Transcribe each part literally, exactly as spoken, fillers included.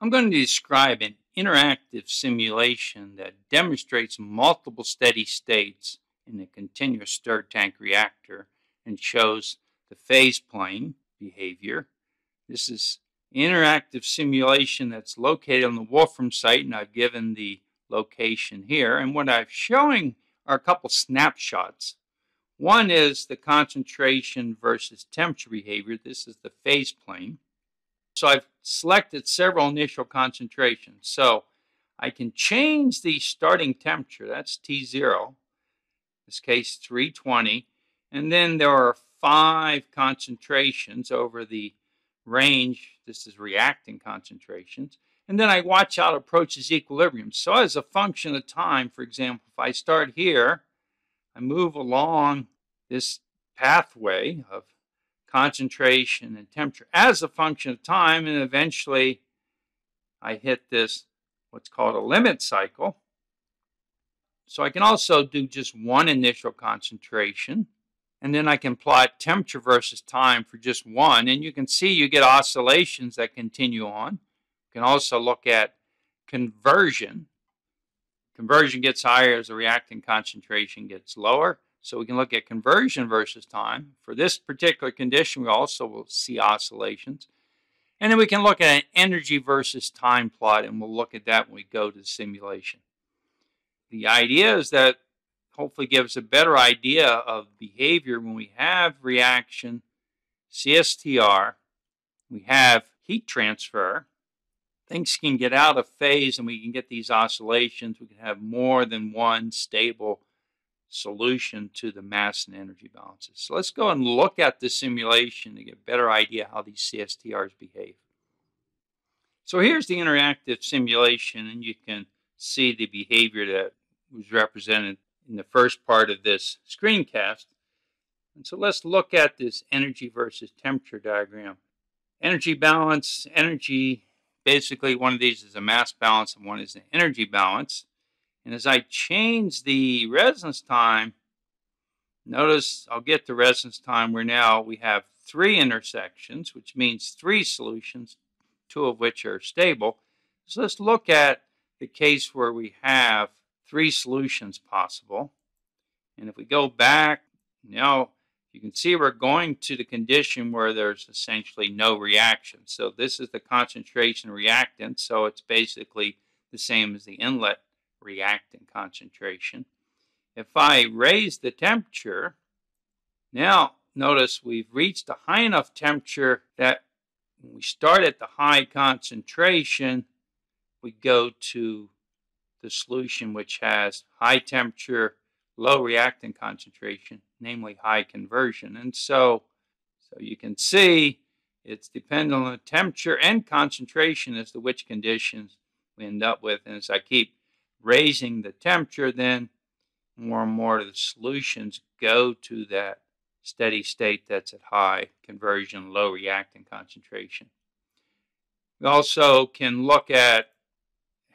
I'm going to describe an interactive simulation that demonstrates multiple steady states in a continuous stirred tank reactor and shows the phase plane behavior. This is an interactive simulation that's located on the Wolfram site, and I've given the location here. And what I'm showing are a couple snapshots. One is the concentration versus temperature behavior. This is the phase plane. So I've selected several initial concentrations. So I can change the starting temperature. That's T zero, in this case three twenty. And then there are five concentrations over the range. This is reactant concentrations. And then I watch how it approaches equilibrium. So as a function of time, for example, if I start here, I move along this pathway of concentration and temperature as a function of time, and eventually I hit this what's called a limit cycle. So I can also do just one initial concentration, and then I can plot temperature versus time for just one, and you can see you get oscillations that continue on. You can also look at conversion. Conversion gets higher as the reactant concentration gets lower. So we can look at conversion versus time. For this particular condition, we also will see oscillations. And then we can look at an energy versus time plot, and we'll look at that when we go to the simulation. The idea is that hopefully gives a better idea of behavior when we have reaction, C S T R, we have heat transfer. Things can get out of phase and we can get these oscillations. We can have more than one stable solution to the mass and energy balances. So let's go and look at the simulation to get a better idea how these C S T Rs behave. So here's the interactive simulation, and you can see the behavior that was represented in the first part of this screencast. And so let's look at this energy versus temperature diagram. Energy balance, energy. Basically, one of these is a mass balance and one is an energy balance. And as I change the residence time, notice I'll get the residence time where now we have three intersections, which means three solutions, two of which are stable. So let's look at the case where we have three solutions possible. And if we go back, now you can see we're going to the condition where there's essentially no reaction. So this is the concentration reactant, so it's basically the same as the inlet reactant concentration. If I raise the temperature, now notice we've reached a high enough temperature that when we start at the high concentration, we go to the solution which has high temperature, low reactant concentration, namely high conversion. And so, so you can see it's dependent on the temperature and concentration as to which conditions we end up with. And as I keep raising the temperature, then more and more of the solutions go to that steady state that's at high conversion, low reactant concentration. We also can look at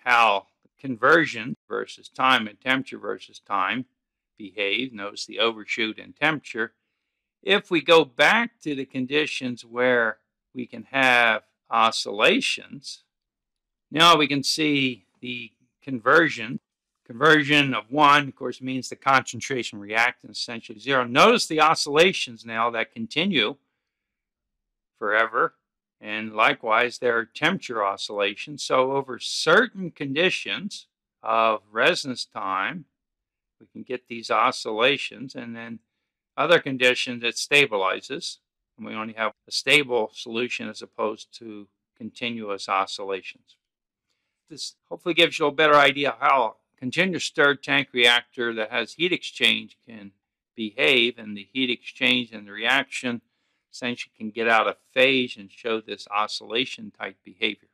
how conversion versus time and temperature versus time behave. Notice the overshoot in temperature. If we go back to the conditions where we can have oscillations, now we can see the conversion. Conversion of one, of course, means the concentration reactant essentially zero. Notice the oscillations now that continue forever. And likewise, there are temperature oscillations. So over certain conditions of residence time, we can get these oscillations, and then other conditions it stabilizes, and we only have a stable solution as opposed to continuous oscillations. This hopefully gives you a better idea how a continuous stirred tank reactor that has heat exchange can behave, and the heat exchange and the reaction essentially can get out of phase and show this oscillation type behavior.